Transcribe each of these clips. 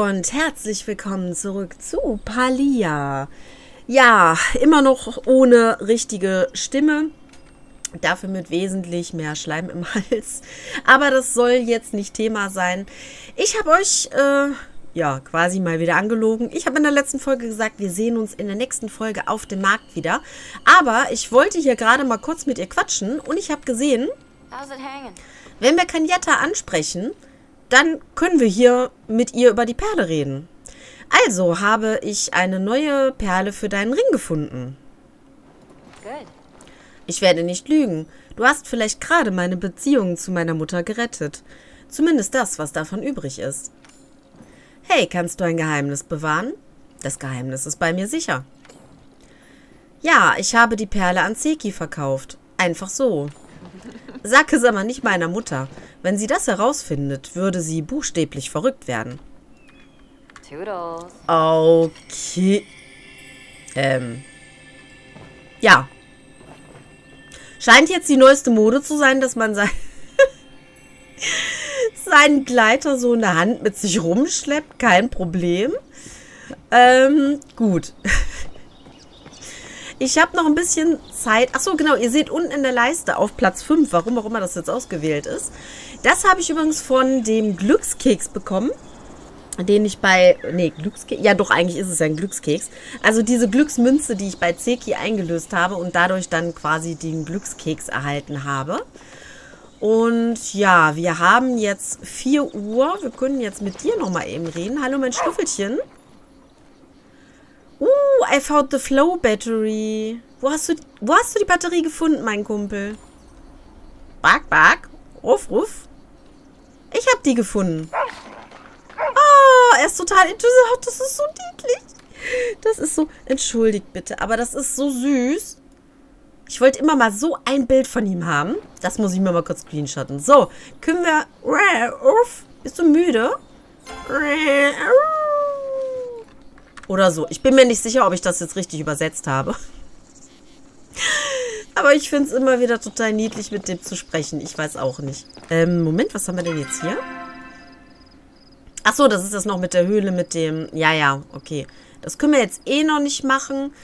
und herzlich willkommen zurück zu Palia. Ja, immer noch ohne richtige Stimme, dafür mit wesentlich mehr Schleim im Hals. Aber das soll jetzt nicht Thema sein. Ich habe euch ja quasi mal wieder angelogen. Ich habe in der letzten Folge gesagt, wir sehen uns in der nächsten Folge auf dem Markt wieder. Aber ich wollte hier gerade mal kurz mit ihr quatschen und ich habe gesehen, wenn wir Kenyatta ansprechen, dann können wir hier mit ihr über die Perle reden. Also habe ich eine neue Perle für deinen Ring gefunden. Ich werde nicht lügen. Du hast vielleicht gerade meine Beziehung zu meiner Mutter gerettet. Zumindest das, was davon übrig ist. Hey, kannst du ein Geheimnis bewahren? Das Geheimnis ist bei mir sicher. Ja, ich habe die Perle an Zeki verkauft. Einfach so. Sag es aber nicht meiner Mutter. Wenn sie das herausfindet, würde sie buchstäblich verrückt werden. Okay. Ja. Scheint jetzt die neueste Mode zu sein, dass man seinen Gleiter so in der Hand mit sich rumschleppt. Kein Problem. Gut. Ich habe noch ein bisschen Zeit. Achso, genau, ihr seht unten in der Leiste auf Platz 5, warum auch immer das jetzt ausgewählt ist. Das habe ich übrigens von dem Glückskeks bekommen, den ich bei... Nee, Glückskeks... Ja, doch, eigentlich ist es ja ein Glückskeks. Also diese Glücksmünze, die ich bei Zeki eingelöst habe und dadurch dann quasi den Glückskeks erhalten habe. Und ja, wir haben jetzt 4 Uhr. Wir können jetzt mit dir nochmal eben reden. Hallo, mein Schnuffelchen. I found the flow battery. Wo hast du die Batterie gefunden, mein Kumpel? Bark, bark. Ruff, ruff. Ich habe die gefunden. Oh, er ist total enttäuscht. Das ist so niedlich. Das ist so... Entschuldigt bitte, aber das ist so süß. Ich wollte immer mal so ein Bild von ihm haben. Das muss ich mir mal kurz screenshotten. So, können wir... Ruff. Bist du müde? Ruff. Oder so. Ich bin mir nicht sicher, ob ich das jetzt richtig übersetzt habe. Aber ich finde es immer wieder total niedlich, mit dem zu sprechen. Ich weiß auch nicht. Moment, was haben wir denn jetzt hier? Achso, das ist das noch mit der Höhle, mit dem... Ja, ja, okay. Das können wir jetzt eh noch nicht machen.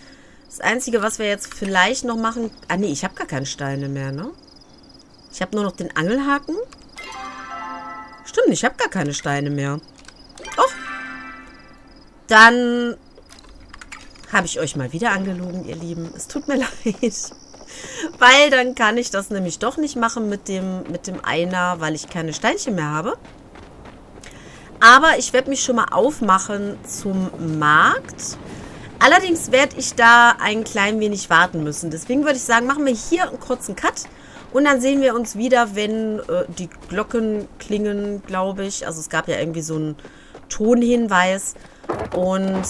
Das Einzige, was wir jetzt vielleicht noch machen... Ah, nee, ich habe gar keine Steine mehr, ne? Ich habe nur noch den Angelhaken. Stimmt, ich habe gar keine Steine mehr. Och. Dann habe ich euch mal wieder angelogen, ihr Lieben. Es tut mir leid. Weil dann kann ich das nämlich doch nicht machen mit dem Einer, weil ich keine Steinchen mehr habe. Aber ich werde mich schon mal aufmachen zum Markt. Allerdings werde ich da ein klein wenig warten müssen. Deswegen würde ich sagen, machen wir hier einen kurzen Cut. Und dann sehen wir uns wieder, wenn die Glocken klingen, glaube ich. Also es gab ja irgendwie so einen Tonhinweis. Und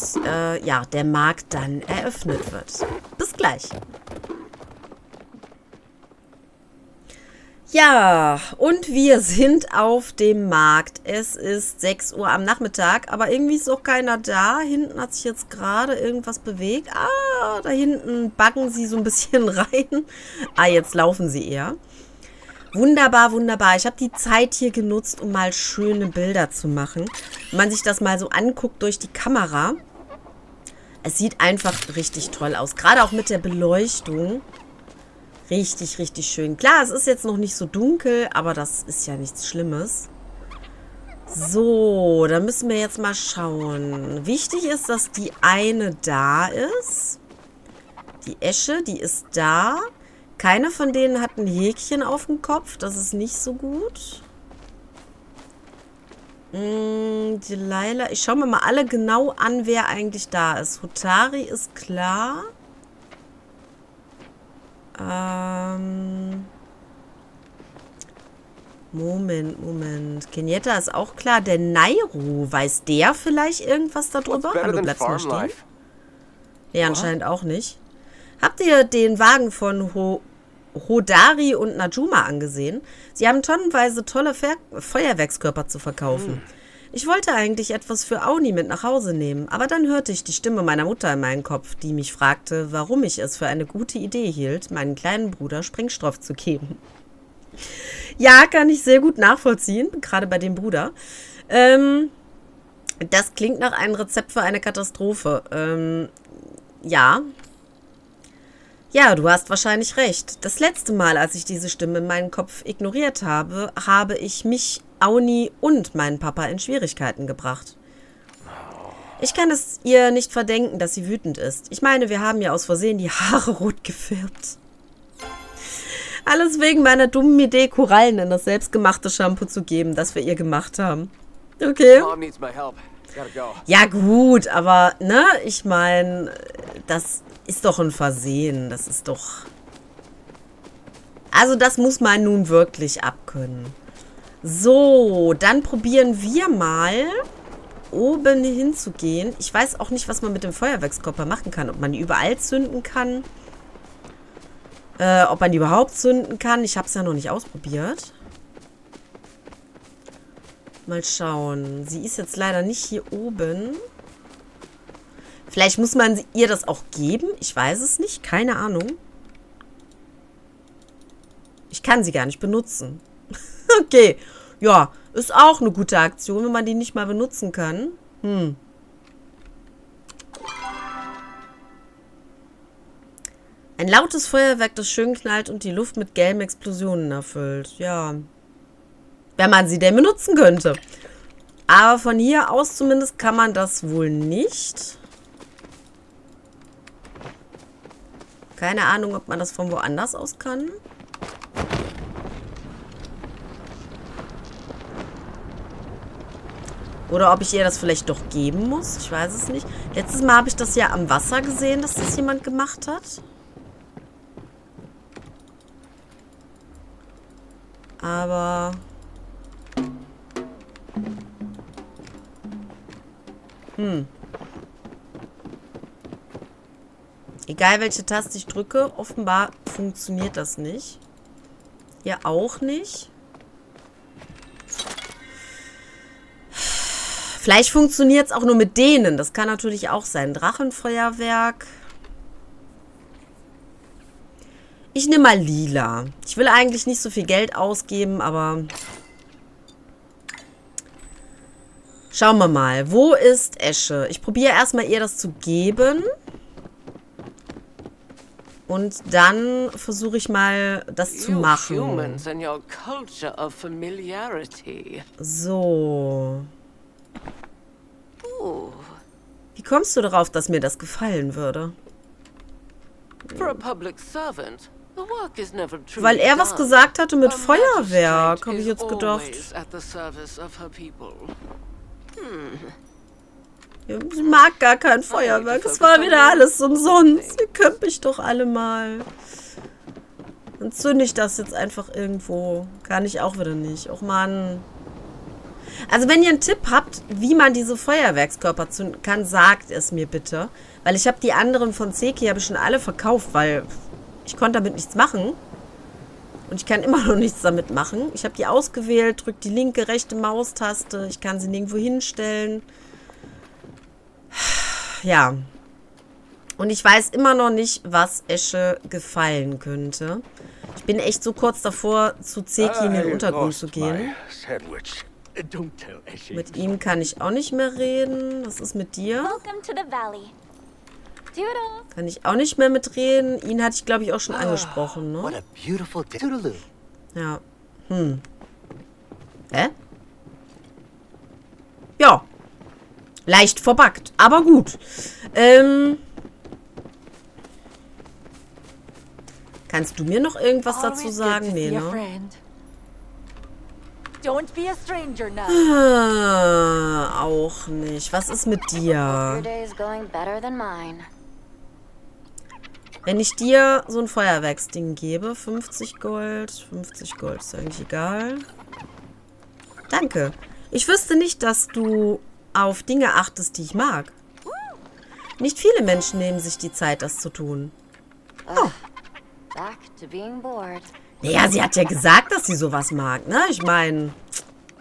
ja, der Markt dann eröffnet wird. Bis gleich. Ja, und wir sind auf dem Markt. Es ist 6 Uhr am Nachmittag, aber irgendwie ist auch keiner da. Hinten hat sich jetzt gerade irgendwas bewegt. Ah, da hinten backen sie so ein bisschen rein. Ah, jetzt laufen sie eher. Wunderbar, wunderbar. Ich habe die Zeit hier genutzt, um mal schöne Bilder zu machen. Wenn man sich das mal so anguckt durch die Kamera, es sieht einfach richtig toll aus. Gerade auch mit der Beleuchtung. Richtig, richtig schön. Klar, es ist jetzt noch nicht so dunkel, aber das ist ja nichts Schlimmes. So, da müssen wir jetzt mal schauen. Wichtig ist, dass die eine da ist. Die Esche, die ist da. Keiner von denen hat ein Häkchen auf dem Kopf. Das ist nicht so gut. Die Leila. Ich schaue mir mal alle genau an, wer eigentlich da ist. Hotari ist klar. Moment. Kenietta ist auch klar. Der Nairo. Weiß der vielleicht irgendwas darüber? Hallo, bleibst du mal stehen? Nee, anscheinend auch nicht. Habt ihr den Wagen von Hodari und Najuma angesehen? Sie haben tonnenweise tolle Feuerwerkskörper zu verkaufen. Ich wollte eigentlich etwas für Auni mit nach Hause nehmen, aber dann hörte ich die Stimme meiner Mutter in meinem Kopf, die mich fragte, warum ich es für eine gute Idee hielt, meinen kleinen Bruder Sprengstoff zu geben. Ja, kann ich sehr gut nachvollziehen, gerade bei dem Bruder. Das klingt nach einem Rezept für eine Katastrophe. Ja. Ja, du hast wahrscheinlich recht. Das letzte Mal, als ich diese Stimme in meinem Kopf ignoriert habe, habe ich mich, Auni und meinen Papa in Schwierigkeiten gebracht. Ich kann es ihr nicht verdenken, dass sie wütend ist. Ich meine, wir haben ja aus Versehen die Haare rot gefärbt. Alles wegen meiner dummen Idee, Korallen in das selbstgemachte Shampoo zu geben, das wir ihr gemacht haben. Okay. Ja gut, aber, ne, ich meine, das ist doch ein Versehen. Das ist doch... Also das muss man nun wirklich abkönnen. So, dann probieren wir mal, oben hinzugehen. Ich weiß auch nicht, was man mit dem Feuerwerkskörper machen kann. Ob man die überall zünden kann. Ob man die überhaupt zünden kann. Ich habe es ja noch nicht ausprobiert. Mal schauen. Sie ist jetzt leider nicht hier oben. Vielleicht muss man ihr das auch geben. Ich weiß es nicht. Keine Ahnung. Ich kann sie gar nicht benutzen. Okay. Ja, ist auch eine gute Aktion, wenn man die nicht mal benutzen kann. Hm. Ein lautes Feuerwerk, das schön knallt und die Luft mit gelben Explosionen erfüllt. Ja. Wenn man sie denn benutzen könnte. Aber von hier aus zumindest kann man das wohl nicht. Keine Ahnung, ob man das von woanders aus kann. Oder ob ich ihr das vielleicht doch geben muss. Ich weiß es nicht. Letztes Mal habe ich das ja am Wasser gesehen, dass das jemand gemacht hat. Aber... Hm. Egal, welche Taste ich drücke, offenbar funktioniert das nicht. Hier auch nicht. Vielleicht funktioniert es auch nur mit denen. Das kann natürlich auch sein. Drachenfeuerwerk. Ich nehme mal lila. Ich will eigentlich nicht so viel Geld ausgeben, aber... Schauen wir mal. Wo ist Esche? Ich probiere erstmal ihr das zu geben. Und dann versuche ich mal, das zu machen. So. Wie kommst du darauf, dass mir das gefallen würde? Weil er was gesagt hatte mit Feuerwerk, habe ich jetzt gedacht. Sie mag gar kein Feuerwerk. Es war wieder alles umsonst. Ihr könnt mich doch alle mal. Dann zünde ich das jetzt einfach irgendwo. Kann ich auch wieder nicht. Och Mann. Also wenn ihr einen Tipp habt, wie man diese Feuerwerkskörper zünden kann, sagt es mir bitte. Weil ich habe die anderen von Zeki habe ich schon alle verkauft, weil ich konnte damit nichts machen. Und ich kann immer noch nichts damit machen. Ich habe die ausgewählt, drücke die linke, rechte Maustaste. Ich kann sie nirgendwo hinstellen. Ja. Und ich weiß immer noch nicht, was Esche gefallen könnte. Ich bin echt so kurz davor, zu Zeki in den Untergrund zu gehen. Mit ihm kann ich auch nicht mehr reden. Was ist mit dir? Kann ich auch nicht mehr mitreden. Ihn hatte ich, glaube ich, auch schon angesprochen, ne? Ja. Hm. Hä? Ja. Leicht verbuggt, aber gut. Kannst du mir noch irgendwas dazu sagen? Nee, ne? Auch nicht. Was ist mit dir? Wenn ich dir so ein Feuerwerksding gebe, 50 Gold, 50 Gold ist eigentlich egal. Danke. Ich wüsste nicht, dass du auf Dinge achtest, die ich mag. Nicht viele Menschen nehmen sich die Zeit, das zu tun. Oh. Naja, sie hat ja gesagt, dass sie sowas mag, ne? Ich meine,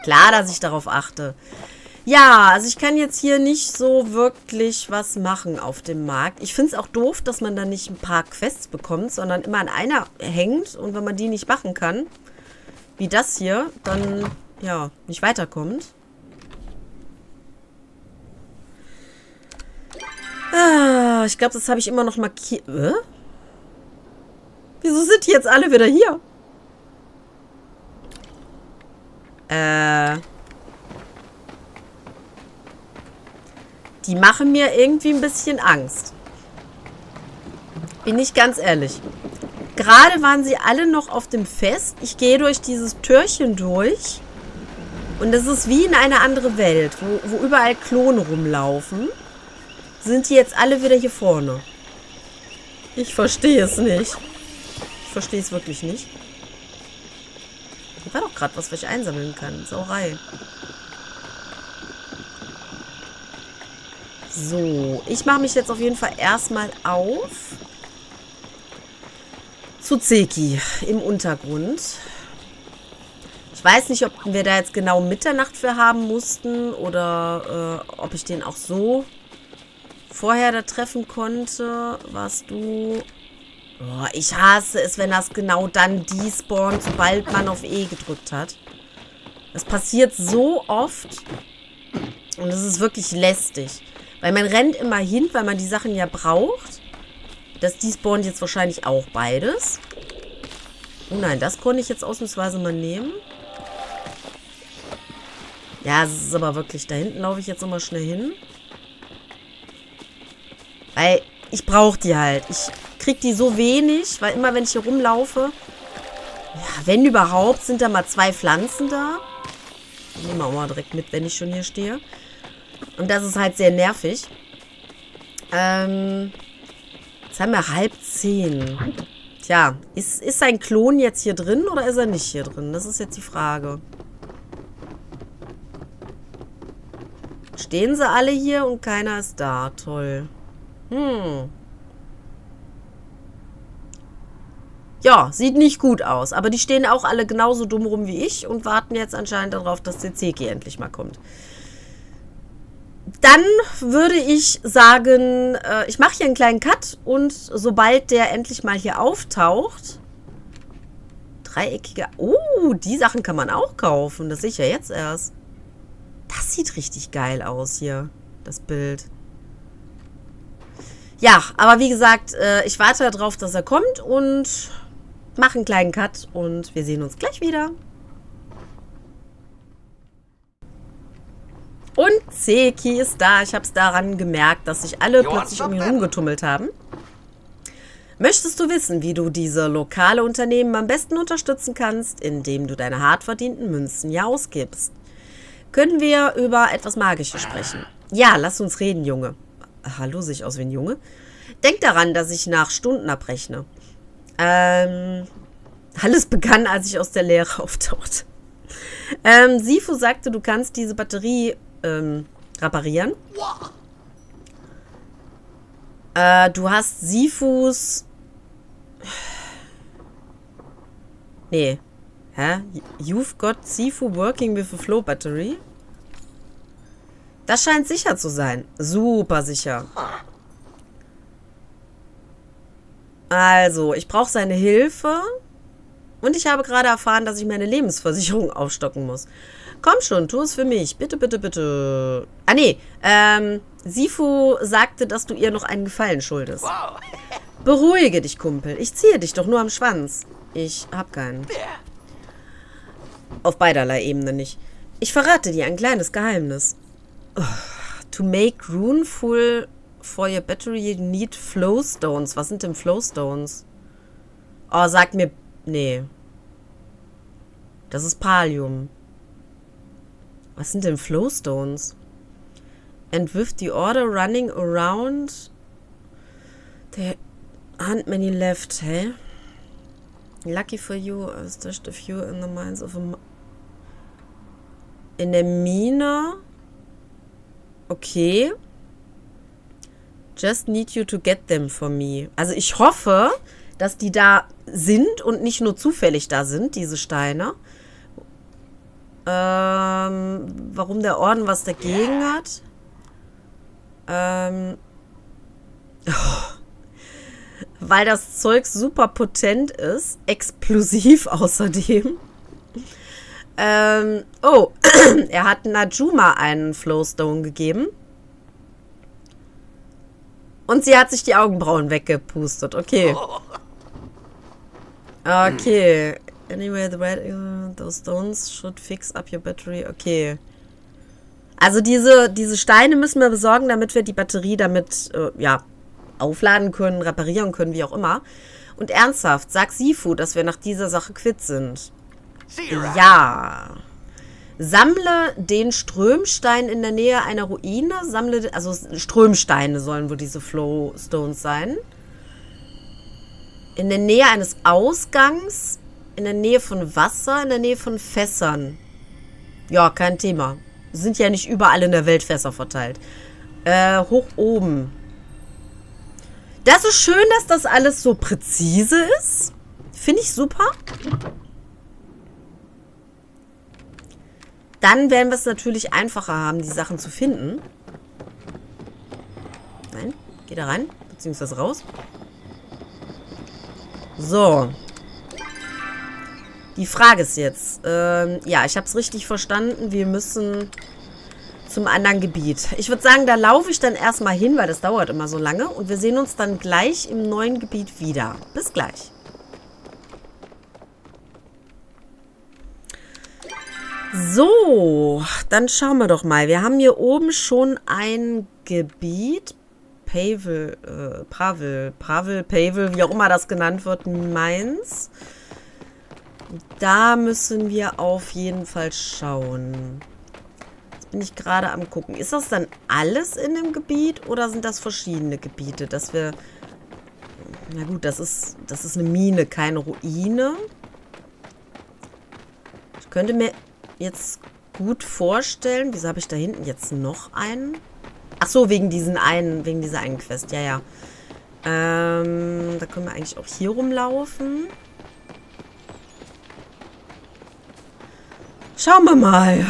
klar, dass ich darauf achte. Ja, also ich kann jetzt hier nicht so wirklich was machen auf dem Markt. Ich finde es auch doof, dass man da nicht ein paar Quests bekommt, sondern immer an einer hängt. Und wenn man die nicht machen kann, wie das hier, dann, ja, nicht weiterkommt. Oh, ich glaube, das habe ich immer noch markiert. Wieso sind die jetzt alle wieder hier? Die machen mir irgendwie ein bisschen Angst. Bin ich ganz ehrlich. Gerade waren sie alle noch auf dem Fest. Ich gehe durch dieses Türchen durch. Und es ist wie in eine andere Welt, wo überall Klone rumlaufen. Sind die jetzt alle wieder hier vorne? Ich verstehe es nicht. Ich verstehe es wirklich nicht. Hier war doch gerade was ich einsammeln kann. Sauerei. So, ich mache mich jetzt auf jeden Fall erstmal auf zu Zeki im Untergrund. Ich weiß nicht, ob wir da jetzt genau Mitternacht für haben mussten oder ob ich den auch so vorher da treffen konnte. Warst du... Oh, ich hasse es, wenn das genau dann despawnt, sobald man auf E gedrückt hat. Das passiert so oft und es ist wirklich lästig. Weil man rennt immer hin, weil man die Sachen ja braucht. Das despawnt jetzt wahrscheinlich auch beides. Oh nein, das konnte ich jetzt ausnahmsweise mal nehmen. Ja, es ist aber wirklich... Da hinten laufe ich jetzt nochmal schnell hin. Weil ich brauche die halt. Ich kriege die so wenig, weil immer wenn ich hier rumlaufe... Ja, wenn überhaupt, sind da mal 2 Pflanzen da. Ich nehme auch mal direkt mit, wenn ich schon hier stehe. Und das ist halt sehr nervig. Jetzt haben wir 9:30. Tja, ist sein Klon jetzt hier drin oder ist er nicht hier drin? Das ist jetzt die Frage. Stehen sie alle hier und keiner ist da. Toll. Ja, sieht nicht gut aus. Aber die stehen auch alle genauso dumm rum wie ich und warten jetzt anscheinend darauf, dass der Zeki endlich mal kommt. Dann würde ich sagen, ich mache hier einen kleinen Cut und sobald der endlich mal hier auftaucht... Dreieckige... Oh, die Sachen kann man auch kaufen. Das sehe ich ja jetzt erst. Das sieht richtig geil aus hier, das Bild. Ja, aber wie gesagt, ich warte darauf, dass er kommt und mache einen kleinen Cut und wir sehen uns gleich wieder. Und Zeki ist da. Ich habe es daran gemerkt, dass sich alle plötzlich um ihn rumgetummelt haben. Möchtest du wissen, wie du diese lokale Unternehmen am besten unterstützen kannst, indem du deine hart verdienten Münzen ja ausgibst? Können wir über etwas Magisches sprechen? Ja, lass uns reden, Junge. Hallo, sehe ich aus wie ein Junge? Denk daran, dass ich nach Stunden abrechne. Alles begann, als ich aus der Leere auftauchte. Sifu sagte, du kannst diese Batterie... reparieren. Du hast Sifus... Nee. Hä? You've got Sifu working with a flow battery? Das scheint sicher zu sein. Super sicher. Also, ich brauche seine Hilfe. Und ich habe gerade erfahren, dass ich meine Lebensversicherung aufstocken muss. Komm schon, tu es für mich. Bitte, bitte, bitte. Ah, nee. Sifu sagte, dass du ihr noch einen Gefallen schuldest. Beruhige dich, Kumpel. Ich ziehe dich doch nur am Schwanz. Ich hab keinen. Auf beiderlei Ebene nicht. Ich verrate dir ein kleines Geheimnis. To make room full for your battery, you need flowstones. Was sind denn Flowstones? Oh, sag mir... Nee. Das ist Palium. Was sind denn Flowstones? And with the order running around... There aren't many left, hey? Lucky for you, I stashed a few in the mines of a... In der Mine? Okay. Just need you to get them for me. Also ich hoffe, dass die da sind und nicht nur zufällig da sind, diese Steine. Warum der Orden was dagegen hat? Weil das Zeug super potent ist. Explosiv außerdem. Oh, er hat Najuma einen Flowstone gegeben. Und sie hat sich die Augenbrauen weggepustet. Okay. Okay. Anyway, the red, those stones should fix up your battery. Okay. Also diese Steine müssen wir besorgen, damit wir die Batterie damit, ja, aufladen können, reparieren können, wie auch immer. Und ernsthaft, sag Sifu, dass wir nach dieser Sache quitt sind. Ja. Sammle den Strömstein in der Nähe einer Ruine. Sammle, also Strömsteine sollen wohl diese Flowstones sein. In der Nähe eines Ausgangs, in der Nähe von Wasser, in der Nähe von Fässern. Ja, kein Thema. Sind ja nicht überall in der Welt Fässer verteilt. Hoch oben. Das ist schön, dass das alles so präzise ist. Finde ich super. Dann werden wir es natürlich einfacher haben, die Sachen zu finden. Nein, geh da rein, beziehungsweise raus. So. Die Frage ist jetzt, ja, ich habe es richtig verstanden, wir müssen zum anderen Gebiet. Ich würde sagen, da laufe ich dann erstmal hin, weil das dauert immer so lange. Und wir sehen uns dann gleich im neuen Gebiet wieder. Bis gleich. So, dann schauen wir doch mal. Wir haben hier oben schon ein Gebiet. Pavel, wie auch immer das genannt wird, meins. Da müssen wir auf jeden Fall schauen. Jetzt bin ich gerade am gucken. Ist das dann alles in dem Gebiet oder sind das verschiedene Gebiete? Dass wir... Na gut, das ist eine Mine, keine Ruine. Ich könnte mir... jetzt gut vorstellen. Wieso habe ich da hinten jetzt noch einen? Ach so, wegen dieser einen Quest. Ja, ja. Da können wir eigentlich auch hier rumlaufen. Schauen wir mal.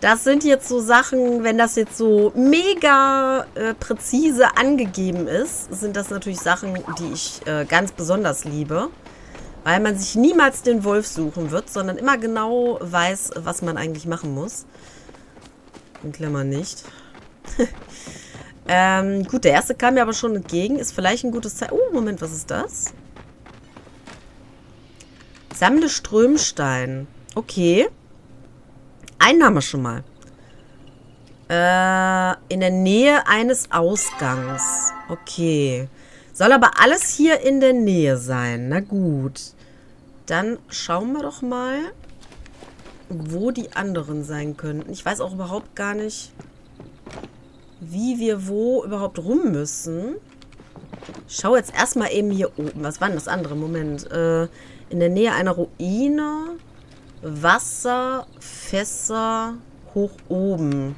Das sind jetzt so Sachen, wenn das jetzt so mega präzise angegeben ist, sind das natürlich Sachen, die ich ganz besonders liebe. Weil man sich niemals den Wolf suchen wird, sondern immer genau weiß, was man eigentlich machen muss. In Klammern nicht. Gut, der erste kam mir aber schon entgegen. Ist vielleicht ein gutes Zeichen. Oh, Moment, was ist das? Sammle Strömstein. Okay. Einen haben wir schon mal. In der Nähe eines Ausgangs. Okay. Soll aber alles hier in der Nähe sein. Na gut. Dann schauen wir doch mal, wo die anderen sein könnten. Ich weiß auch überhaupt gar nicht, wie wir wo überhaupt rum müssen. Ich schaue jetzt erstmal eben hier oben. Was war denn das andere? Moment. In der Nähe einer Ruine. Wasser, Fässer, hoch oben.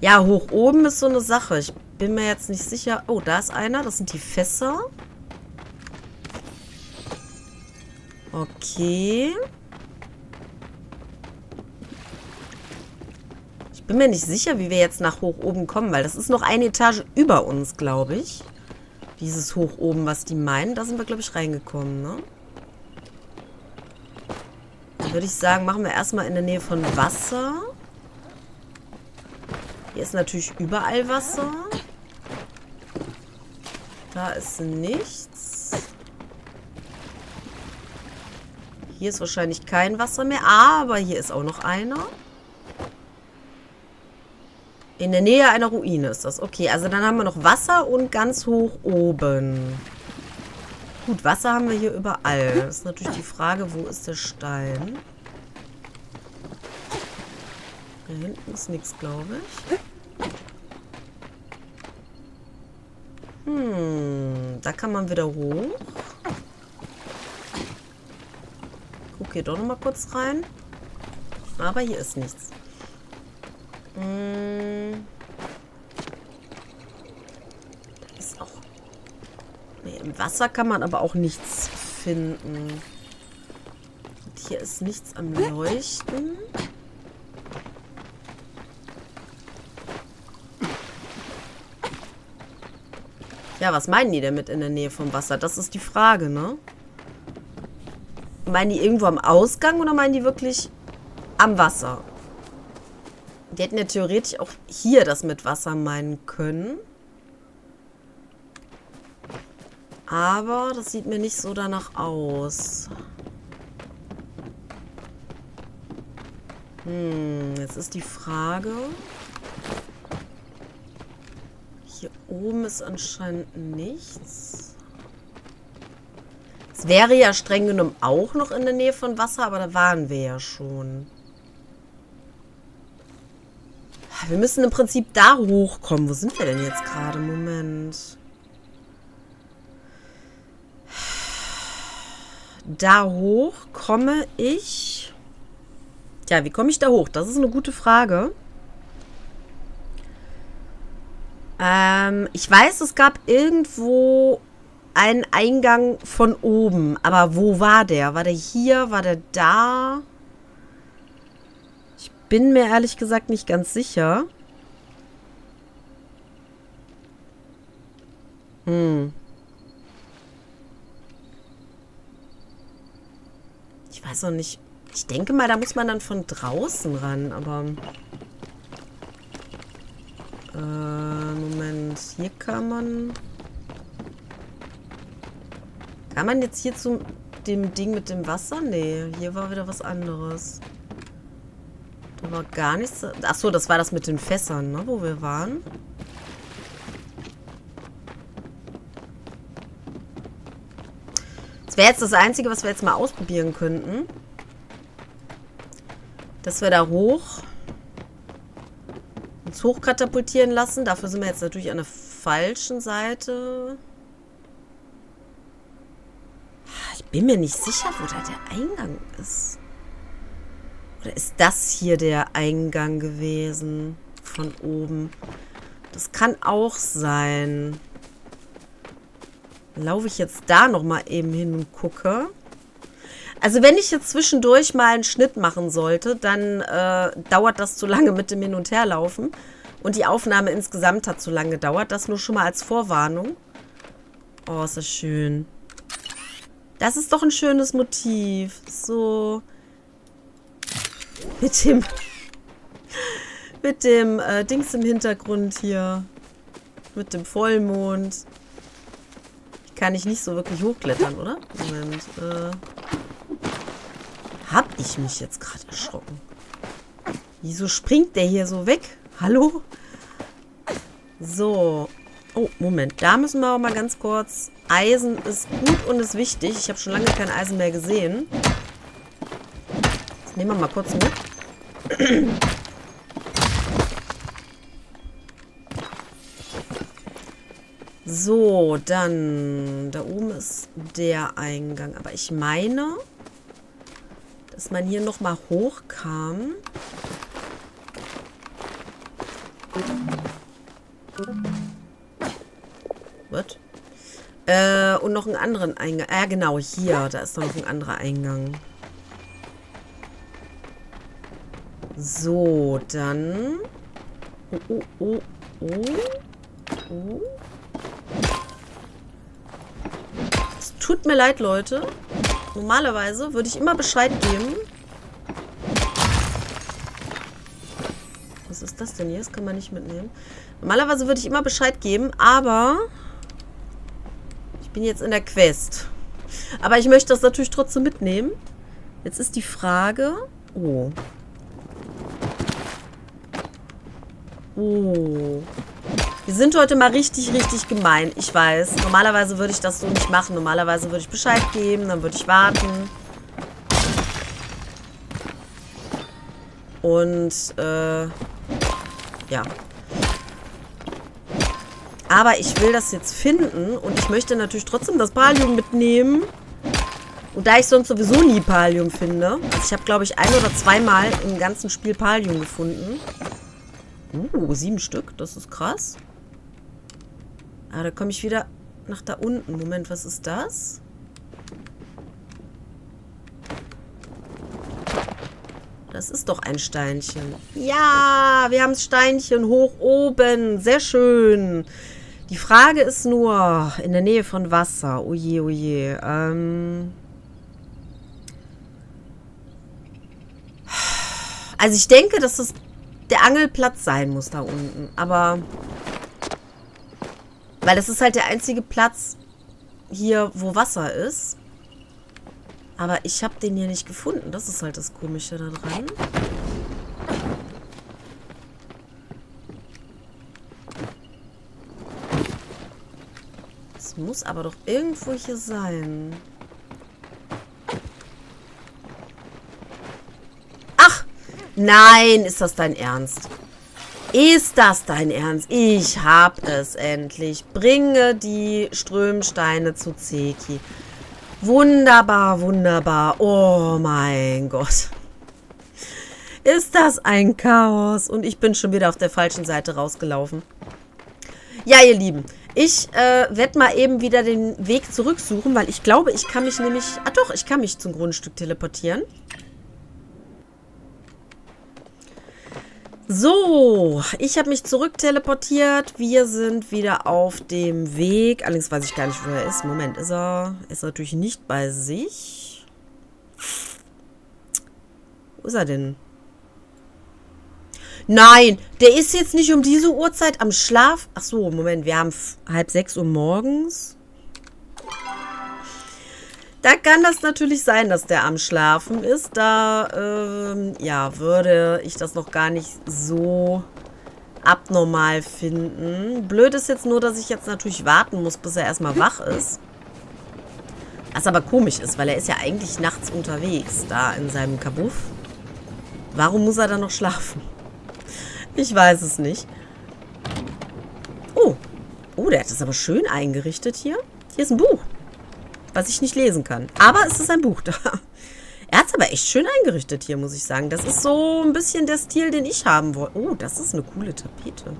Ja, hoch oben ist so eine Sache. Ich bin mir jetzt nicht sicher. Oh, da ist einer. Das sind die Fässer. Okay. Ich bin mir nicht sicher, wie wir jetzt nach hoch oben kommen, weil das ist noch eine Etage über uns, glaube ich. Dieses hoch oben, was die meinen. Da sind wir, glaube ich, reingekommen, ne? Da würde ich sagen, machen wir erstmal in der Nähe von Wasser. Hier ist natürlich überall Wasser. Da ist nichts. Hier ist wahrscheinlich kein Wasser mehr, aber hier ist auch noch einer. In der Nähe einer Ruine ist das. Okay, also dann haben wir noch Wasser und ganz hoch oben. Gut, Wasser haben wir hier überall. Das ist natürlich die Frage, wo ist der Stein? Da hinten ist nichts, glaube ich. Da kann man wieder hoch. Guck hier doch nochmal kurz rein. Aber hier ist nichts. Da ist auch... Nee, im Wasser kann man aber auch nichts finden. Und hier ist nichts am Leuchten. Ja, was meinen die damit in der Nähe vom Wasser? Das ist die Frage, ne? Meinen die irgendwo am Ausgang oder meinen die wirklich am Wasser? Die hätten ja theoretisch auch hier das mit Wasser meinen können. Aber das sieht mir nicht so danach aus. Jetzt ist die Frage. Hier oben ist anscheinend nichts. Es wäre ja streng genommen auch noch in der Nähe von Wasser, aber da waren wir ja schon. Wir müssen im Prinzip da hochkommen. Wo sind wir denn jetzt gerade? Moment. Da hoch komme ich... Tja, wie komme ich da hoch? Das ist eine gute Frage. Ich weiß, es gab irgendwo einen Eingang von oben. Aber wo war der? War der hier? War der da? Ich bin mir ehrlich gesagt nicht ganz sicher. Ich weiß auch nicht... Ich denke mal, da muss man dann von draußen ran, aber... Moment, hier kann man... Kann man jetzt hier zu dem Ding mit dem Wasser? Nee, hier war wieder was anderes. Da war gar nichts... Achso, das war das mit den Fässern, ne, wo wir waren. Das wäre jetzt das Einzige, was wir jetzt mal ausprobieren könnten. Dass wir da hoch uns hochkatapultieren lassen. Dafür sind wir jetzt natürlich an der falschen Seite. Ich bin mir nicht sicher, wo da der Eingang ist. Oder ist das hier der Eingang gewesen? Von oben. Das kann auch sein. Dann laufe ich jetzt da nochmal eben hin und gucke. Also wenn ich jetzt zwischendurch mal einen Schnitt machen sollte, dann dauert das zu lange mit dem Hin- und Herlaufen. Und die Aufnahme insgesamt hat zu lange gedauert. Das nur schon mal als Vorwarnung. Oh, ist das schön. Das ist doch ein schönes Motiv. So. Mit dem Dings im Hintergrund hier. Mit dem Vollmond. Kann ich nicht so wirklich hochklettern, oder? Moment, hab ich mich jetzt gerade erschrocken? Wieso springt der hier so weg? Hallo? So. Oh, Moment. Da müssen wir auch mal ganz kurz... Eisen ist gut und ist wichtig. Ich habe schon lange kein Eisen mehr gesehen. Das nehmen wir mal kurz mit. So, dann... Da oben ist der Eingang. Aber ich meine... dass man hier nochmal hochkam. What? Und noch einen anderen Eingang. Genau, hier. Da ist noch ein anderer Eingang. So, dann... Oh. Es tut mir leid, Leute. Normalerweise würde ich immer Bescheid geben. Was ist das denn hier? Das kann man nicht mitnehmen. Normalerweise würde ich immer Bescheid geben, aber ich bin jetzt in der Quest. Aber ich möchte das natürlich trotzdem mitnehmen. Jetzt ist die Frage... Oh. Wir sind heute mal richtig, richtig gemein. Ich weiß. Normalerweise würde ich das so nicht machen. Normalerweise würde ich Bescheid geben. Dann würde ich warten. Und, ja. Aber ich will das jetzt finden. Und ich möchte natürlich trotzdem das Palium mitnehmen. Und da ich sonst sowieso nie Palium finde. Also ich habe, glaube ich, ein- oder zweimal im ganzen Spiel Palium gefunden. 7 Stück. Das ist krass. Ah, da komme ich wieder nach da unten. Moment, was ist das? Das ist doch ein Steinchen. Ja, wir haben das Steinchen hoch oben. Sehr schön. Die Frage ist nur, in der Nähe von Wasser. Oje, oje. Also ich denke, dass das der Angelplatz sein muss da unten. Aber... weil das ist halt der einzige Platz hier, wo Wasser ist. Aber ich habe den hier nicht gefunden. Das ist halt das Komische da dran. Es muss aber doch irgendwo hier sein. Ach! Nein! Ist das dein Ernst? Ist das dein Ernst? Ich hab es endlich. Bringe die Strömsteine zu Zeki. Wunderbar, wunderbar. Oh mein Gott. Ist das ein Chaos? Und ich bin schon wieder auf der falschen Seite rausgelaufen. Ja, ihr Lieben. Ich werde mal eben wieder den Weg zurücksuchen, weil ich glaube, ich kann mich nämlich... Ah doch, ich kann mich zum Grundstück teleportieren. So, ich habe mich zurück teleportiert. Wir sind wieder auf dem Weg. Allerdings weiß ich gar nicht, wo er ist. Moment, ist er? Ist er natürlich nicht bei sich. Wo ist er denn? Nein, der ist jetzt nicht um diese Uhrzeit am Schlaf. Ach so, Moment, wir haben 5:30 Uhr morgens. Da kann das natürlich sein, dass der am Schlafen ist. Da, ja, würde ich das noch gar nicht so abnormal finden. Blöd ist jetzt nur, dass ich jetzt natürlich warten muss, bis er erstmal wach ist. Was aber komisch ist, weil er ist ja eigentlich nachts unterwegs, da in seinem Kabuff. Warum muss er da noch schlafen? Ich weiß es nicht. Oh. Oh, der hat das aber schön eingerichtet hier. Hier ist ein Buch. Was ich nicht lesen kann. Aber es ist ein Buch da. Er hat es aber echt schön eingerichtet hier, muss ich sagen. Das ist so ein bisschen der Stil, den ich haben wollte. Oh, das ist eine coole Tapete.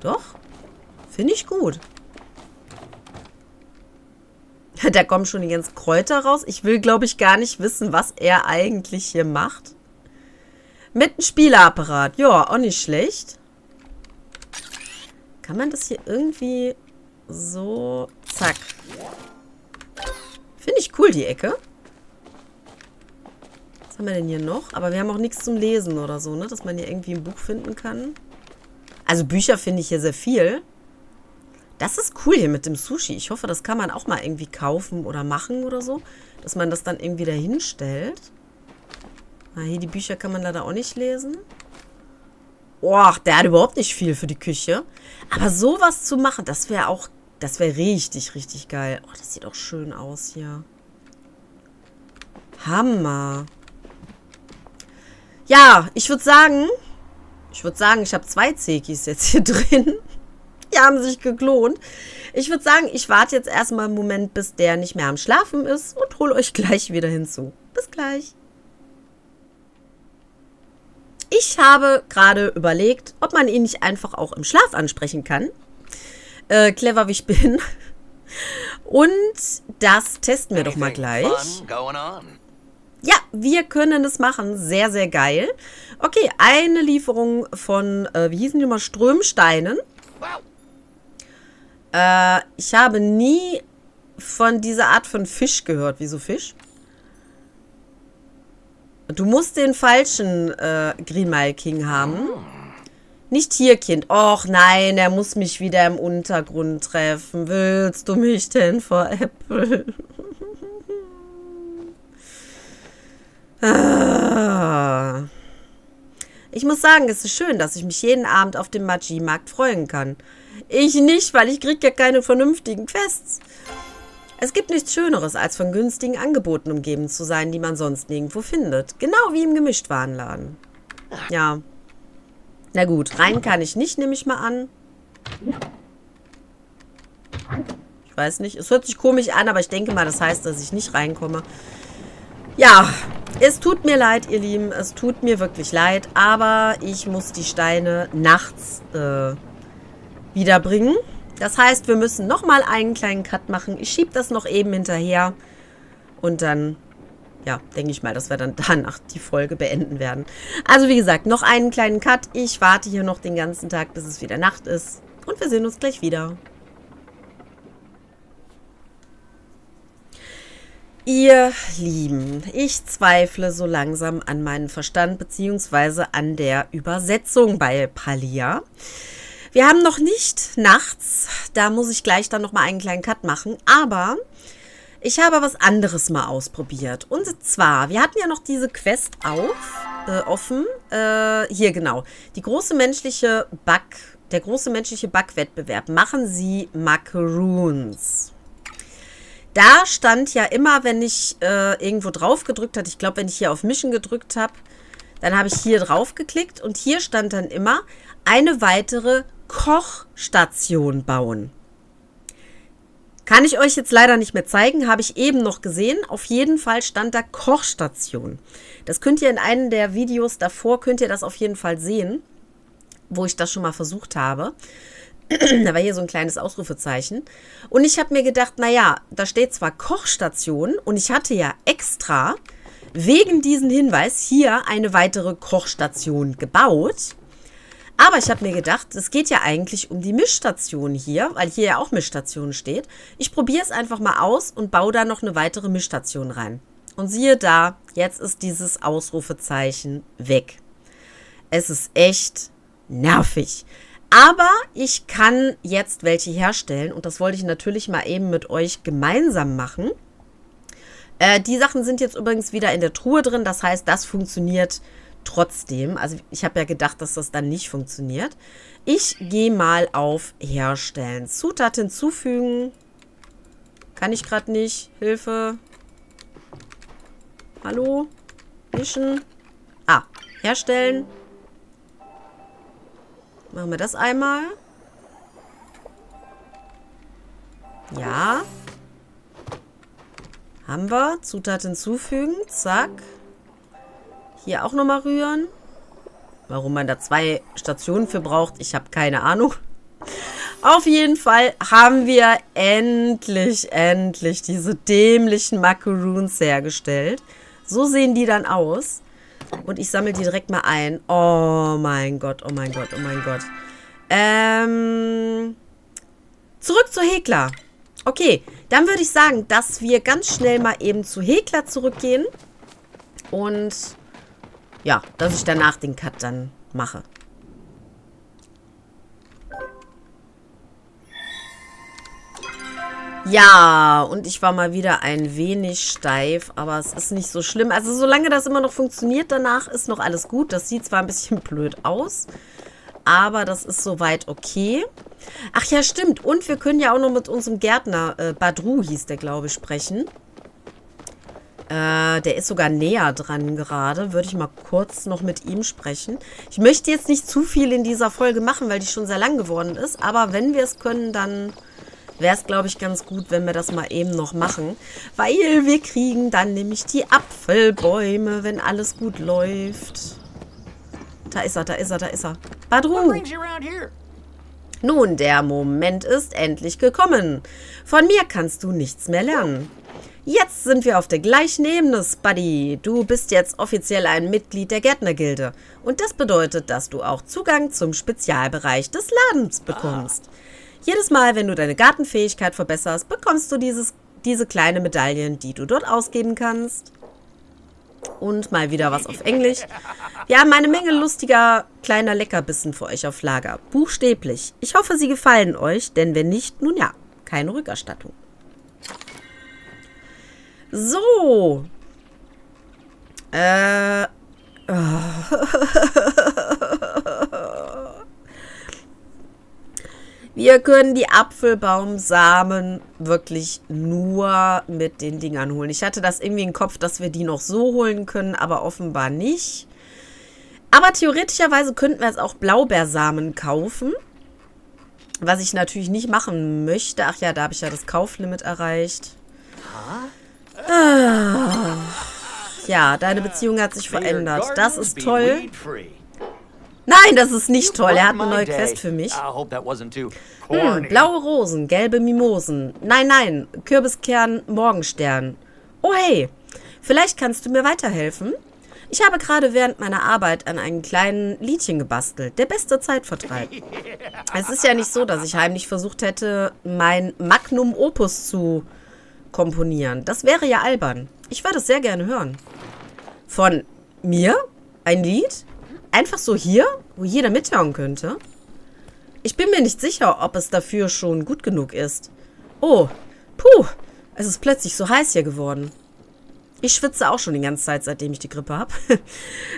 Doch. Finde ich gut. Da kommen schon die ganzen Kräuter raus. Ich will, glaube ich, gar nicht wissen, was er eigentlich hier macht. Mit einem Spieleapparat. Ja, auch nicht schlecht. Kann man das hier irgendwie... So, zack. Finde ich cool, die Ecke. Was haben wir denn hier noch? Aber wir haben auch nichts zum Lesen oder so, ne? Dass man hier irgendwie ein Buch finden kann. Also Bücher finde ich hier sehr viel. Das ist cool hier mit dem Sushi. Ich hoffe, das kann man auch mal irgendwie kaufen oder machen oder so. Dass man das dann irgendwie da hinstellt. Na, hier die Bücher kann man leider auch nicht lesen. Oh, der hat überhaupt nicht viel für die Küche. Aber sowas zu machen, das wäre auch... Das wäre richtig, richtig geil. Oh, das sieht auch schön aus hier. Hammer. Ja, ich würde sagen... ich habe 2 Zekis jetzt hier drin. Die haben sich geklont. Ich würde sagen, ich warte jetzt erstmal einen Moment, bis der nicht mehr am Schlafen ist und hole euch gleich wieder hinzu. Bis gleich. Ich habe gerade überlegt, ob man ihn nicht einfach auch im Schlaf ansprechen kann. Clever wie ich bin. Und das testen wir doch mal gleich. Ja, wir können es machen. Sehr, sehr geil. Okay, eine Lieferung von, wie hießen die mal, Strömsteinen. Ich habe nie von dieser Art von Fisch gehört. Wieso Fisch? Du musst den falschen Green Mile King haben. Nicht hier, Kind. Och nein, er muss mich wieder im Untergrund treffen. Willst du mich denn veräppeln? Ah. Ich muss sagen, es ist schön, dass ich mich jeden Abend auf dem Magie-Markt freuen kann. Ich nicht, weil ich krieg ja keine vernünftigen Quests. Es gibt nichts Schöneres, als von günstigen Angeboten umgeben zu sein, die man sonst nirgendwo findet. Genau wie im Gemischtwarenladen. Ja. Na gut, rein kann ich nicht, nehme ich mal an. Ich weiß nicht. Es hört sich komisch an, aber ich denke mal, das heißt, dass ich nicht reinkomme. Ja, es tut mir leid, ihr Lieben. Es tut mir wirklich leid. Aber ich muss die Steine nachts wiederbringen. Das heißt, wir müssen nochmal einen kleinen Cut machen. Ich schiebe das noch eben hinterher. Und dann, ja, denke ich mal, dass wir dann danach die Folge beenden werden. Also wie gesagt, noch einen kleinen Cut. Ich warte hier noch den ganzen Tag, bis es wieder Nacht ist. Und wir sehen uns gleich wieder. Ihr Lieben, ich zweifle so langsam an meinen Verstand bzw. an der Übersetzung bei Palia. Wir haben noch nicht nachts, da muss ich gleich dann nochmal einen kleinen Cut machen, aber ich habe was anderes mal ausprobiert. Und zwar, wir hatten ja noch diese Quest offen, hier genau, der große menschliche Backwettbewerb, machen Sie Macaroons. Da stand ja immer, wenn ich irgendwo drauf gedrückt hatte, ich glaube, wenn ich hier auf Mischen gedrückt habe, dann habe ich hier drauf geklickt und hier stand dann immer, eine weitere Kochstation bauen. Kann ich euch jetzt leider nicht mehr zeigen, habe ich eben noch gesehen. Auf jeden Fall stand da Kochstation. Das könnt ihr in einem der Videos davor, könnt ihr das auf jeden Fall sehen, wo ich das schon mal versucht habe. Da war hier so ein kleines Ausrufezeichen. Und ich habe mir gedacht, naja, da steht zwar Kochstation und ich hatte ja extra wegen diesem Hinweis hier eine weitere Kochstation gebaut. Aber ich habe mir gedacht, es geht ja eigentlich um die Mischstation hier, weil hier ja auch Mischstation steht. Ich probiere es einfach mal aus und baue da noch eine weitere Mischstation rein. Und siehe da, jetzt ist dieses Ausrufezeichen weg. Es ist echt nervig. Aber ich kann jetzt welche herstellen und das wollte ich natürlich mal eben mit euch gemeinsam machen. Die Sachen sind jetzt übrigens wieder in der Truhe drin, das heißt, das funktioniert trotzdem. Also ich habe ja gedacht, dass das dann nicht funktioniert. Ich gehe mal auf Herstellen. Zutat hinzufügen. Kann ich gerade nicht. Hilfe. Hallo? Mischen. Ah, herstellen. Machen wir das einmal. Ja. Haben wir. Zutat hinzufügen. Zack. Hier auch nochmal rühren. Warum man da zwei Stationen für braucht, ich habe keine Ahnung. Auf jeden Fall haben wir endlich diese dämlichen Macaroons hergestellt. So sehen die dann aus. Und ich sammle die direkt mal ein. Oh mein Gott, oh mein Gott, oh mein Gott. Zurück zu Hekla. Okay, dann würde ich sagen, dass wir ganz schnell mal eben zu Hekla zurückgehen. Und ja, dass ich danach den Cut dann mache. Ja, und ich war mal wieder ein wenig steif, aber es ist nicht so schlimm. Also solange das immer noch funktioniert danach, ist noch alles gut. Das sieht zwar ein bisschen blöd aus, aber das ist soweit okay. Ach ja, stimmt. Und wir können ja auch noch mit unserem Gärtner, Badruu hieß der, glaube ich, sprechen. Der ist sogar näher dran gerade. Würde ich mal kurz noch mit ihm sprechen. Ich möchte jetzt nicht zu viel in dieser Folge machen, weil die schon sehr lang geworden ist. Aber wenn wir es können, dann wäre es, glaube ich, ganz gut, wenn wir das mal eben noch machen. Weil wir kriegen dann nämlich die Apfelbäume, wenn alles gut läuft. Da ist er, da ist er, da ist er. Badruu! Nun, der Moment ist endlich gekommen. Von mir kannst du nichts mehr lernen. Jetzt sind wir auf der gleichen Ebene, Buddy. Du bist jetzt offiziell ein Mitglied der Gärtnergilde. Und das bedeutet, dass du auch Zugang zum Spezialbereich des Ladens bekommst. Jedes Mal, wenn du deine Gartenfähigkeit verbesserst, bekommst du diese kleine Medaillen, die du dort ausgeben kannst. Und mal wieder was auf Englisch. Wir haben eine Menge lustiger, kleiner Leckerbissen für euch auf Lager. Buchstäblich. Ich hoffe, sie gefallen euch, denn wenn nicht, nun ja, keine Rückerstattung. So. Wir können die Apfelbaumsamen wirklich nur mit den Dingern holen. Ich hatte das irgendwie im Kopf, dass wir die noch so holen können, aber offenbar nicht. Aber theoretischerweise könnten wir jetzt auch Blaubeersamen kaufen. Was ich natürlich nicht machen möchte. Ach ja, da habe ich ja das Kauflimit erreicht. Ah. Ja, deine Beziehung hat sich verändert. Das ist toll. Nein, das ist nicht toll. Er hat eine neue Quest für mich. Blaue Rosen, gelbe Mimosen. Nein, nein. Kürbiskern, Morgenstern. Oh hey, vielleicht kannst du mir weiterhelfen? Ich habe gerade während meiner Arbeit an einem kleinen Liedchen gebastelt. Der beste Zeitvertreib. Es ist ja nicht so, dass ich heimlich versucht hätte, mein Magnum Opus zu komponieren. Das wäre ja albern. Ich würde es sehr gerne hören. Von mir? Ein Lied? Einfach so hier, wo jeder mithören könnte? Ich bin mir nicht sicher, ob es dafür schon gut genug ist. Oh, puh, es ist plötzlich so heiß hier geworden. Ich schwitze auch schon die ganze Zeit, seitdem ich die Grippe habe.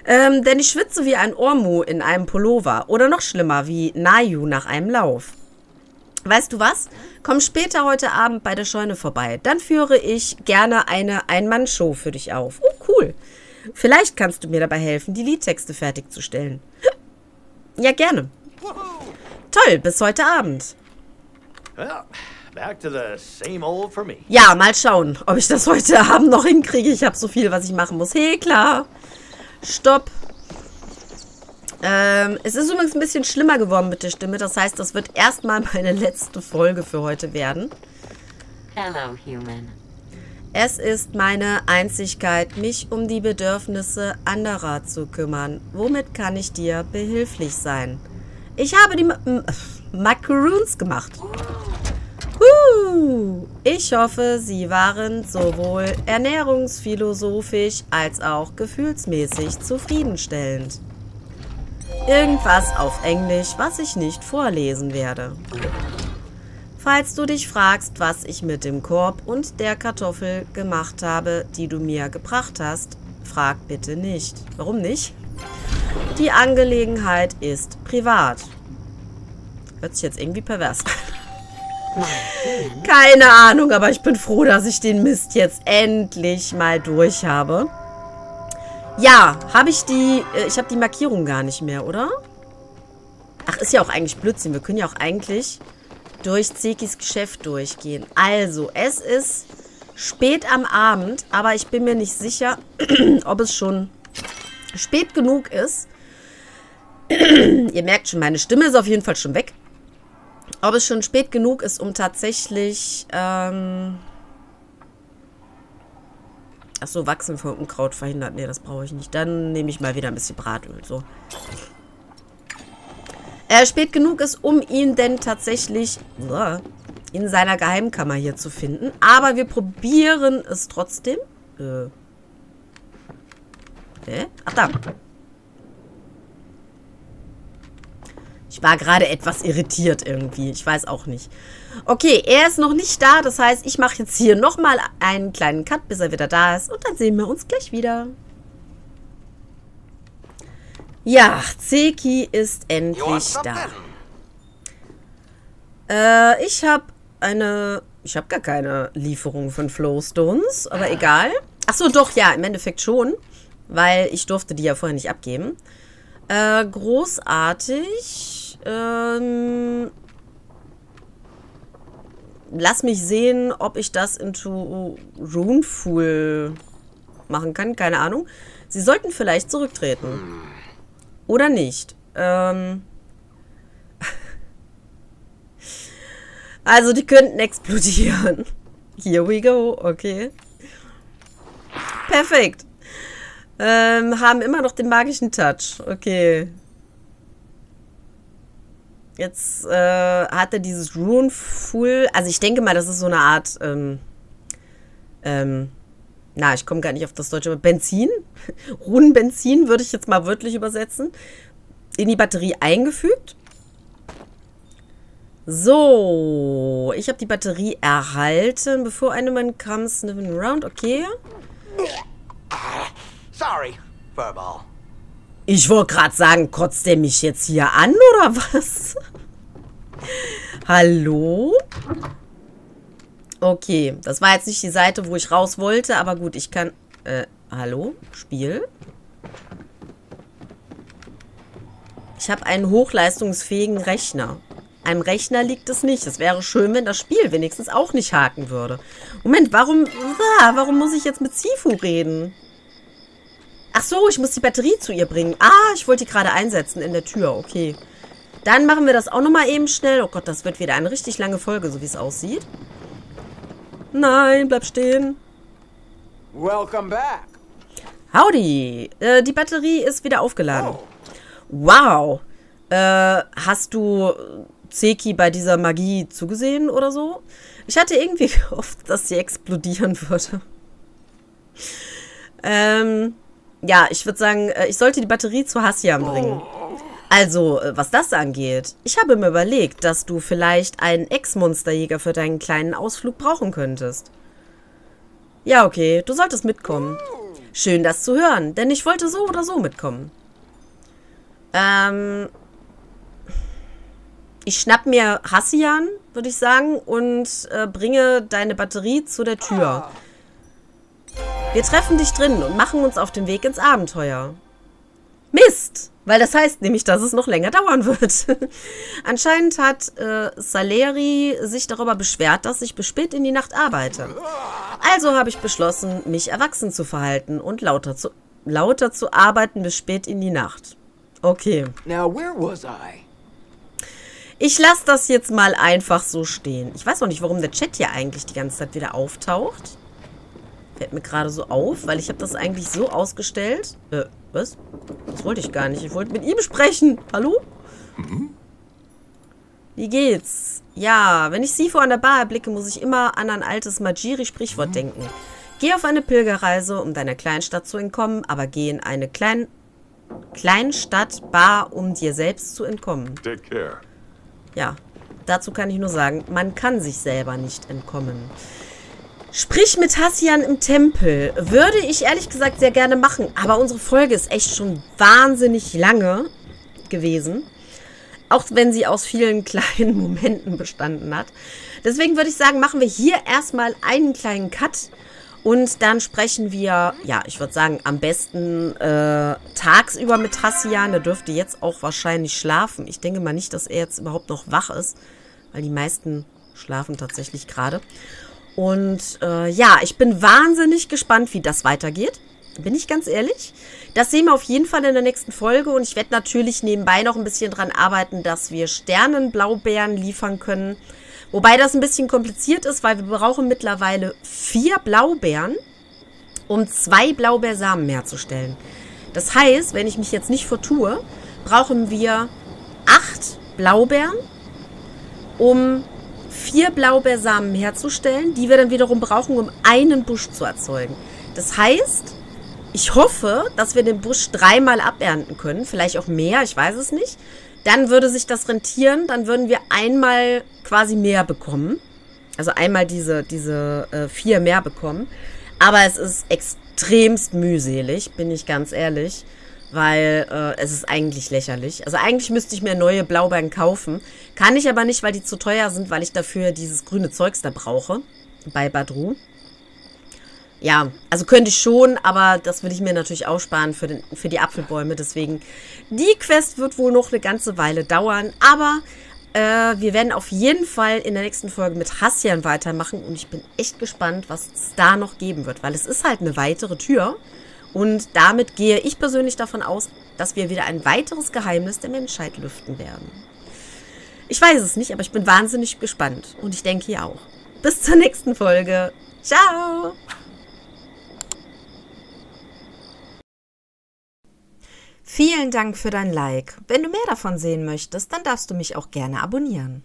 Denn ich schwitze wie ein Ormu in einem Pullover. Oder noch schlimmer, wie Nayu nach einem Lauf. Weißt du was? Komm später heute Abend bei der Scheune vorbei. Dann führe ich gerne eine Ein-Mann-Show für dich auf. Oh, cool. Vielleicht kannst du mir dabei helfen, die Liedtexte fertigzustellen. Ja, gerne. Toll, bis heute Abend. Ja. Back to the same old for me. Ja, mal schauen, ob ich das heute Abend noch hinkriege. Ich habe so viel, was ich machen muss. Hekla. Stopp. Es ist übrigens ein bisschen schlimmer geworden mit der Stimme. Das heißt, das wird erstmal meine letzte Folge für heute werden. Hello, human. Es ist meine Einzigkeit, mich um die Bedürfnisse anderer zu kümmern. Womit kann ich dir behilflich sein? Ich habe die Macaroons gemacht. Ich hoffe, Sie waren sowohl ernährungsphilosophisch als auch gefühlsmäßig zufriedenstellend. Irgendwas auf Englisch, was ich nicht vorlesen werde. Falls du dich fragst, was ich mit dem Korb und der Kartoffel gemacht habe, die du mir gebracht hast, frag bitte nicht. Warum nicht? Die Angelegenheit ist privat. Hört sich jetzt irgendwie pervers an. Keine Ahnung, aber ich bin froh, dass ich den Mist jetzt endlich mal durch habe. Ja, habe ich die... ich habe die Markierung gar nicht mehr, oder? Ach, ist ja auch eigentlich Blödsinn. Wir können ja auch eigentlich durch Zekis Geschäft durchgehen. Also, es ist spät am Abend, aber ich bin mir nicht sicher, ob es schon spät genug ist. Ihr merkt schon, meine Stimme ist auf jeden Fall schon weg. Ob es schon spät genug ist, um tatsächlich, achso, Wachsen von Unkraut verhindert. Nee, das brauche ich nicht. Dann nehme ich mal wieder ein bisschen Bratöl, so. Spät genug ist, um ihn denn tatsächlich in seiner Geheimkammer hier zu finden. Aber wir probieren es trotzdem. Ach, da. Ich war gerade etwas irritiert irgendwie. Ich weiß auch nicht. Okay, er ist noch nicht da. Das heißt, ich mache jetzt hier nochmal einen kleinen Cut, bis er wieder da ist. Und dann sehen wir uns gleich wieder. Ja, Zeki ist endlich da. Ich habe eine... Ich habe gar keine Lieferung von Flowstones, aber egal. Achso, doch, ja, im Endeffekt schon. Weil ich durfte die ja vorher nicht abgeben. Großartig. Lass mich sehen, ob ich das into Runefool machen kann. Keine Ahnung. Sie sollten vielleicht zurücktreten. Oder nicht. Also, die könnten explodieren. Here we go. Okay. Perfekt. Haben immer noch den magischen Touch. Okay. Jetzt hat er dieses Runefool. Also ich denke mal, das ist so eine Art... na, ich komme gar nicht auf das Deutsche. Benzin? Runenbenzin würde ich jetzt mal wörtlich übersetzen. In die Batterie eingefügt. So. Ich habe die Batterie erhalten. Bevor ein Mann kam, sniffen around. Okay. Sorry, Furball. Ich wollte gerade sagen, kotzt der mich jetzt hier an, oder was? Hallo? Okay, das war jetzt nicht die Seite, wo ich raus wollte, aber gut, ich kann... hallo? Spiel? Ich habe einen hochleistungsfähigen Rechner. Einem Rechner liegt es nicht. Es wäre schön, wenn das Spiel wenigstens auch nicht haken würde. Moment, warum muss ich jetzt mit Sifu reden? Ach so, ich muss die Batterie zu ihr bringen. Ah, ich wollte die gerade einsetzen in der Tür. Okay. Dann machen wir das auch nochmal eben schnell. Oh Gott, das wird wieder eine richtig lange Folge, so wie es aussieht. Nein, bleib stehen. Welcome back. Howdy. Die Batterie ist wieder aufgeladen. Oh. Wow. Hast du Zeki bei dieser Magie zugesehen oder so? Ich hatte irgendwie gehofft, dass sie explodieren würde. Ja, ich würde sagen, ich sollte die Batterie zu Hassian bringen. Also, was das angeht, ich habe mir überlegt, dass du vielleicht einen Ex-Monsterjäger für deinen kleinen Ausflug brauchen könntest. Ja, okay, du solltest mitkommen. Schön, das zu hören, denn ich wollte so oder so mitkommen. Ich schnapp mir Hassian, würde ich sagen, und bringe deine Batterie zu der Tür. Wir treffen dich drinnen und machen uns auf den Weg ins Abenteuer. Mist! Weil das heißt nämlich, dass es noch länger dauern wird. Anscheinend hat Saleri sich darüber beschwert, dass ich bis spät in die Nacht arbeite. Also habe ich beschlossen, mich erwachsen zu verhalten und lauter zu arbeiten bis spät in die Nacht. Okay. Now where was I? Ich lasse das jetzt mal einfach so stehen. Ich weiß auch nicht, warum der Chat hier eigentlich die ganze Zeit wieder auftaucht. Fällt mir gerade so auf, weil ich habe das eigentlich so ausgestellt. Was? Das wollte ich gar nicht. Ich wollte mit ihm sprechen. Hallo? Mhm. Wie geht's? Ja, wenn ich Sifu an der Bar erblicke, muss ich immer an ein altes Majiri-Sprichwort denken. Geh auf eine Pilgerreise, um deiner Kleinstadt zu entkommen, aber geh in eine Kleinstadt-Bar, um dir selbst zu entkommen. Take care. Ja, dazu kann ich nur sagen, man kann sich selber nicht entkommen. Sprich mit Hassian im Tempel. Würde ich ehrlich gesagt sehr gerne machen. Aber unsere Folge ist echt schon wahnsinnig lange gewesen. Auch wenn sie aus vielen kleinen Momenten bestanden hat. Deswegen würde ich sagen, machen wir hier erstmal einen kleinen Cut. Und dann sprechen wir, ja, ich würde sagen, am besten tagsüber mit Hassian. Der dürfte jetzt auch wahrscheinlich schlafen. Ich denke mal nicht, dass er jetzt überhaupt noch wach ist. Weil die meisten schlafen tatsächlich gerade. Und ja, ich bin wahnsinnig gespannt, wie das weitergeht. Bin ich ganz ehrlich. Das sehen wir auf jeden Fall in der nächsten Folge. Und ich werde natürlich nebenbei noch ein bisschen dran arbeiten, dass wir Sternenblaubeeren liefern können. Wobei das ein bisschen kompliziert ist, weil wir brauchen mittlerweile 4 Blaubeeren, um 2 Blaubeersamen herzustellen. Das heißt, wenn ich mich jetzt nicht vertue, brauchen wir 8 Blaubeeren, um 4 Blaubeersamen herzustellen, die wir dann wiederum brauchen, um einen Busch zu erzeugen. Das heißt, ich hoffe, dass wir den Busch 3-mal abernten können, vielleicht auch mehr, ich weiß es nicht. Dann würde sich das rentieren, dann würden wir einmal quasi mehr bekommen. Also einmal diese 4 mehr bekommen. Aber es ist extremst mühselig, bin ich ganz ehrlich. Weil es ist eigentlich lächerlich. Also eigentlich müsste ich mir neue Blaubeeren kaufen. Kann ich aber nicht, weil die zu teuer sind, weil ich dafür dieses grüne Zeugs da brauche. Bei Badruu. Ja, also könnte ich schon, aber das will ich mir natürlich auch sparen für die Apfelbäume. Deswegen, die Quest wird wohl noch eine ganze Weile dauern. Aber wir werden auf jeden Fall in der nächsten Folge mit Hassian weitermachen. Und ich bin echt gespannt, was es da noch geben wird. Weil es ist halt eine weitere Tür. Und damit gehe ich persönlich davon aus, dass wir wieder ein weiteres Geheimnis der Menschheit lüften werden. Ich weiß es nicht, aber ich bin wahnsinnig gespannt. Und ich denke ihr auch. Bis zur nächsten Folge. Ciao! Vielen Dank für dein Like. Wenn du mehr davon sehen möchtest, dann darfst du mich auch gerne abonnieren.